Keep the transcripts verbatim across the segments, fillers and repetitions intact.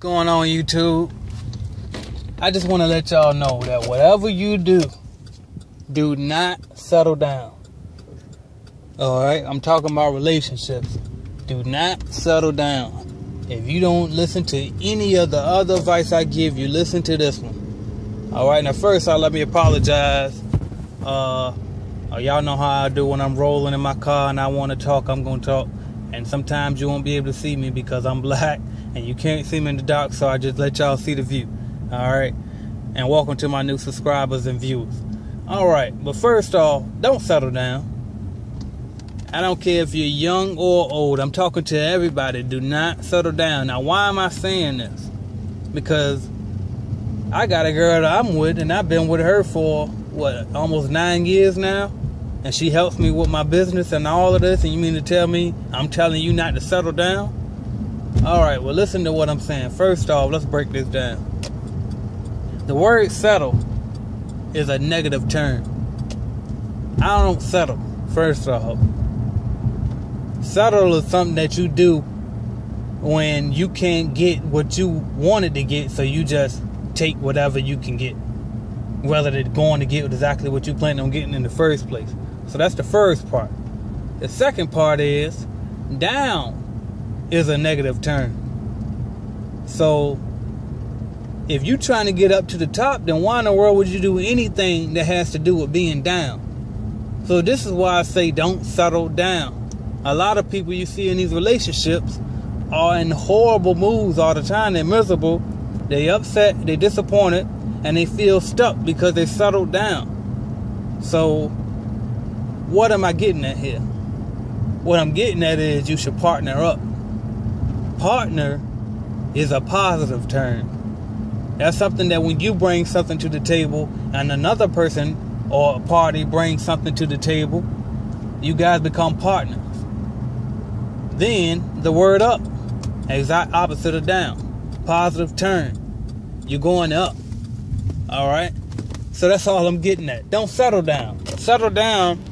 Going on YouTube, I just want to let y'all know that whatever you do, do not settle down. Alright, I'm talking about relationships. Do not settle down. If you don't listen to any of the other advice I give you, listen to this one. Alright, now first I'll let me apologize. Uh, y'all know how I do when I'm rolling in my car and I want to talk, I'm going to talk. And sometimes you won't be able to see me because I'm black. And you can't see me in the dark, so I just let y'all see the view. Alright? And welcome to my new subscribers and viewers. Alright, but first off, don't settle down. I don't care if you're young or old. I'm talking to everybody. Do not settle down. Now, why am I saying this? Because I got a girl that I'm with, and I've been with her for, what, almost nine years now? And she helps me with my business and all of this, and you mean to tell me I'm telling you not to settle down? Alright, well listen to what I'm saying. First off, let's break this down. The word settle is a negative term. I don't settle, first off. Settle is something that you do when you can't get what you wanted to get, so you just take whatever you can get. Whether they're going to get exactly what you planned on getting in the first place. So that's the first part. The second part is down. Is a negative term. So if you're trying to get up to the top, then why in the world would you do anything that has to do with being down? So this is why I say don't settle down. A lot of people you see in these relationships are in horrible moods all the time. They're miserable, they're upset, they're disappointed, and they feel stuck because they settled down. So what am I getting at here? What I'm getting at is you should partner up. Partner is a positive term. That's something that when you bring something to the table and another person or a party brings something to the table, you guys become partners. Then the word up, exact opposite of down, positive term. You're going up. All right. So that's all I'm getting at. Don't settle down. Settle down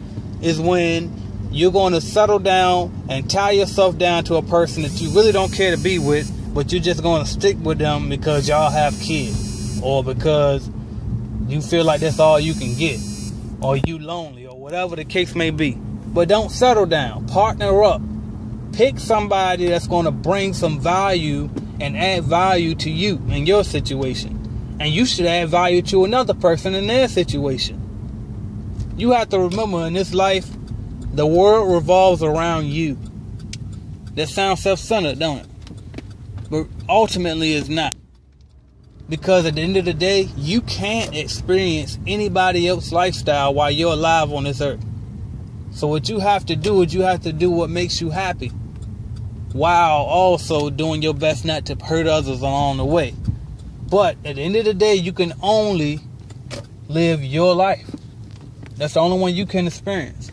is when you're going to settle down and tie yourself down to a person that you really don't care to be with, but you're just going to stick with them because y'all have kids or because you feel like that's all you can get or you lonely or whatever the case may be. But don't settle down. Partner up. Pick somebody that's going to bring some value and add value to you in your situation. And you should add value to another person in their situation. You have to remember in this life, the world revolves around you. That sounds self-centered, don't it? But ultimately it's not. Because at the end of the day, you can't experience anybody else's lifestyle while you're alive on this earth. So what you have to do is you have to do what makes you happy, while also doing your best not to hurt others along the way. But at the end of the day, you can only live your life. That's the only one you can experience.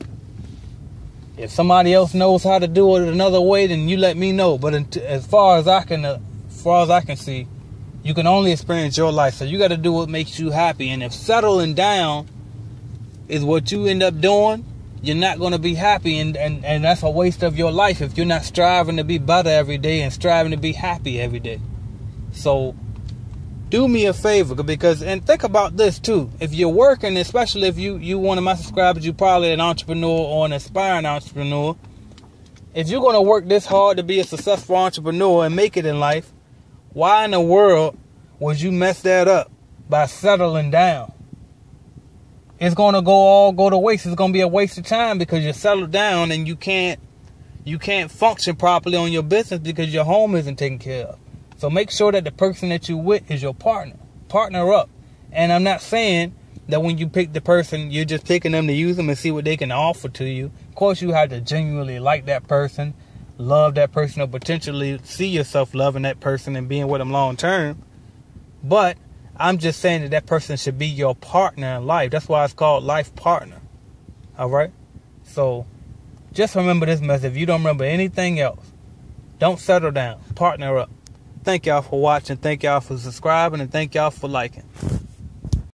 If somebody else knows how to do it another way, then you let me know. But as far as I can, as far as I can see, you can only experience your life. So you got to do what makes you happy. And if settling down is what you end up doing, you're not going to be happy. And, and, and that's a waste of your life if you're not striving to be better every day and striving to be happy every day. So do me a favor, because, and think about this too, if you're working, especially if you, you one of my subscribers, you're probably an entrepreneur or an aspiring entrepreneur. If you're going to work this hard to be a successful entrepreneur and make it in life, why in the world would you mess that up by settling down? It's going to go all go to waste. It's going to be a waste of time because you're settled down and you can't, you can't function properly on your business because your home isn't taken care of. So make sure that the person that you're with is your partner. Partner up. And I'm not saying that when you pick the person, you're just picking them to use them and see what they can offer to you. Of course, you have to genuinely like that person, love that person, or potentially see yourself loving that person and being with them long term. But I'm just saying that that person should be your partner in life. That's why it's called life partner. All right? So just remember this message. If you don't remember anything else, don't settle down. Partner up. Thank y'all for watching, thank y'all for subscribing, and thank y'all for liking.